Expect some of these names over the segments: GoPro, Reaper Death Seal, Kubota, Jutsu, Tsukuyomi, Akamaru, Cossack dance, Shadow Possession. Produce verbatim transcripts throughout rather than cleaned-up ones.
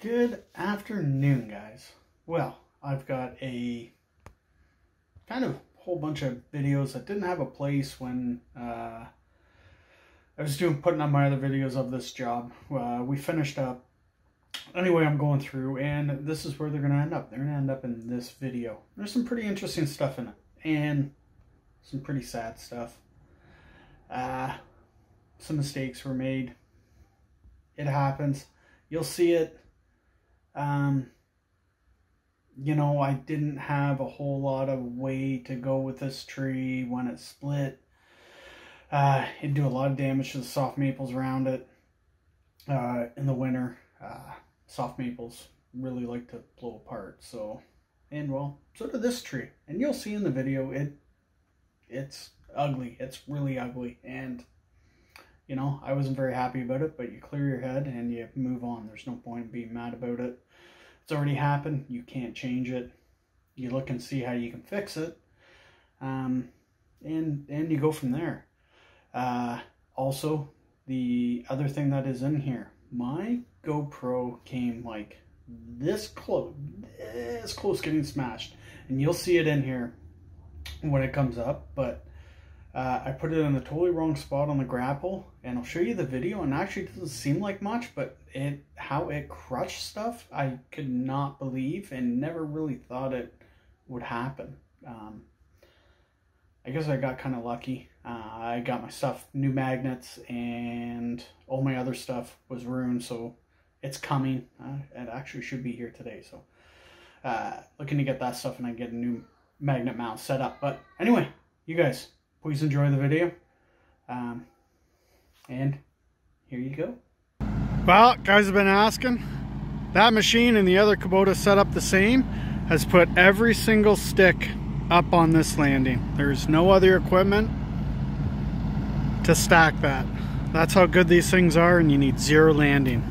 Good afternoon, guys. Well, I've got a kind of whole bunch of videos that didn't have a place when uh, I was doing putting up my other videos of this job. Uh, we finished up. Anyway, I'm going through, and this is where they're going to end up. They're going to end up in this video. There's some pretty interesting stuff in it, and some pretty sad stuff. Uh, some mistakes were made. It happens. You'll see it. Um, you know, I didn't have a whole lot of way to go with this tree when it split. Uh, it'd do a lot of damage to the soft maples around it, uh, in the winter. Uh, soft maples really like to blow apart. So, and well, so did this tree, and you'll see in the video, it, it's ugly. It's really ugly. And you know, I wasn't very happy about it, but you clear your head and you move on. There's no point in being mad about it. It's already happened. You can't change it. You look and see how you can fix it. Um, and, and you go from there. Uh, also, the other thing that is in here, my GoPro came like this close, this close getting smashed. And you'll see it in here when it comes up, but Uh, I put it in the totally wrong spot on the grapple, and I'll show you the video, and actually it doesn't seem like much, but it how it crushed stuff, I could not believe and never really thought it would happen. Um, I guess I got kind of lucky. Uh, I got my stuff, new magnets, and all my other stuff was ruined, so it's coming. Uh, it actually should be here today, so uh, looking to get that stuff and I get a new magnet mount set up. But anyway, you guys, please enjoy the video, um, and here you go. Well, guys have been asking. That machine and the other Kubota setup the same has put every single stick up on this landing. There's no other equipment to stack that. That's how good these things are, and you need zero landing.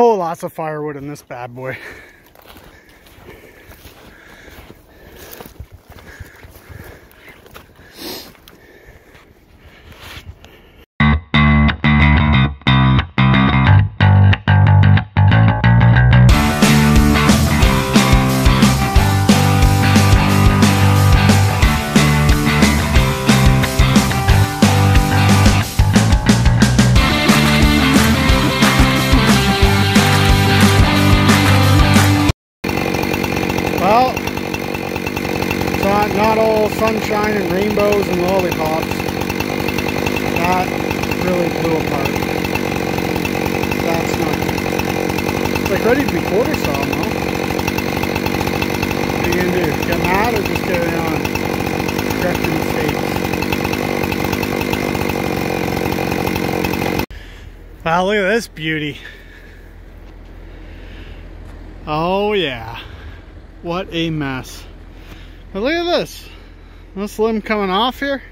Oh, lots of firewood in this bad boy. Well, it's not, not all sunshine and rainbows and lollipops. That really blew apart. That's nice. It's like ready to be quarter saw, huh? What are you going to do? Get mad or just carry on? Correct your mistakes. Wow, look at this beauty. Oh, yeah. What a mess. But look at this. This limb coming off here.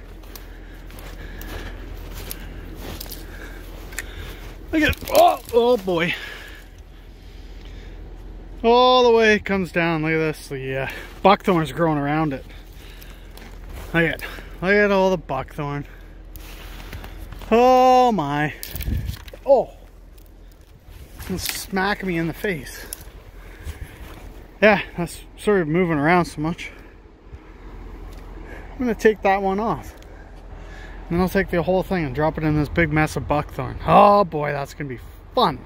Look at it. Oh, oh boy. All the way it comes down. Look at this. The uh, buckthorn's growing around it. Look at it. Look at all the buckthorn. Oh my. Oh. It's smacking me in the face. Yeah, that's sort of moving around so much. I'm gonna take that one off. And then I'll take the whole thing and drop it in this big mess of buckthorn. Oh boy, that's gonna be fun.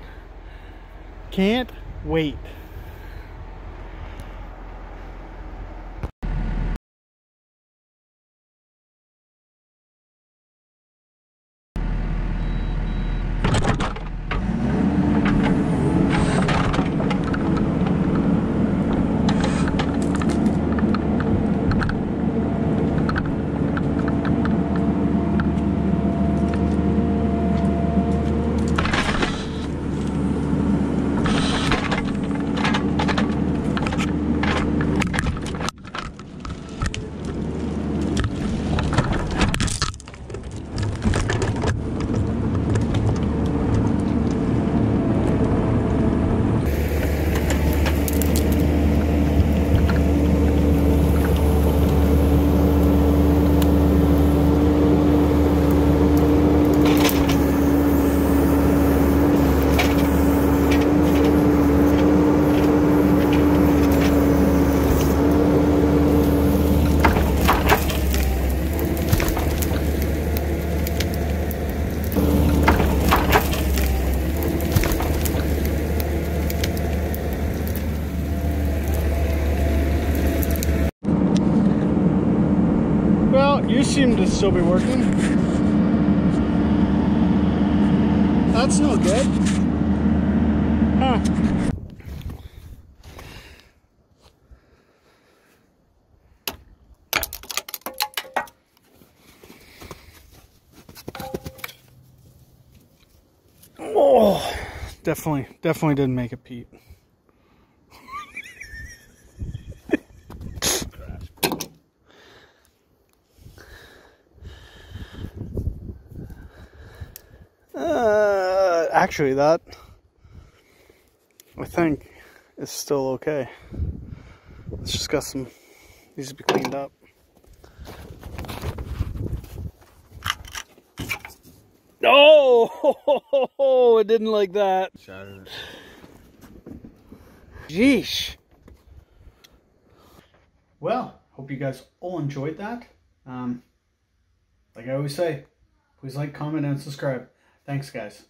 Can't wait. You seem to still be working. That's no good. Huh. Oh, definitely, definitely didn't make it, Pete. Uh, actually that, I think, is still okay. It's just got some, needs to be cleaned up. Oh, I didn't like that. Shattered. Jeesh. Well, hope you guys all enjoyed that. Um, like I always say, please like, comment, and subscribe. Thanks, guys.